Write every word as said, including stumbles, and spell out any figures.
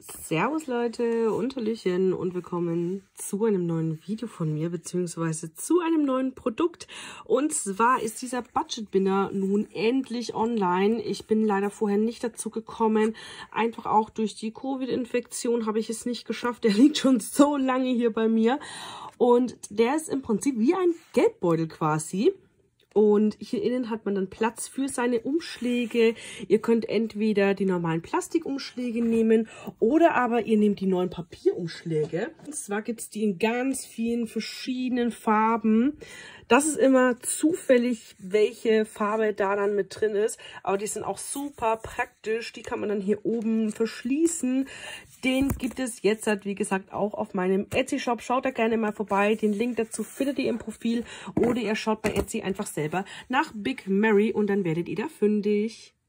Servus Leute und Hallöchen und willkommen zu einem neuen Video von mir, beziehungsweise zu einem neuen Produkt. Und zwar ist dieser Budget Binder nun endlich online. Ich bin leider vorher nicht dazu gekommen. Einfach auch durch die Covid-Infektion habe ich es nicht geschafft. Der liegt schon so lange hier bei mir. Und der ist im Prinzip wie ein Geldbeutel quasi. Und hier innen hat man dann Platz für seine Umschläge. Ihr könnt entweder die normalen Plastikumschläge nehmen oder aber ihr nehmt die neuen Papierumschläge. Und zwar gibt es die in ganz vielen verschiedenen Farben. Das ist immer zufällig, welche Farbe da dann mit drin ist. Aber die sind auch super praktisch. Die kann man dann hier oben verschließen. Den gibt es jetzt, wie gesagt, auch auf meinem Etsy-Shop. Schaut da gerne mal vorbei. Den Link dazu findet ihr im Profil. Oder ihr schaut bei Etsy einfach selbst nach Big Mary und dann werdet ihr da fündig.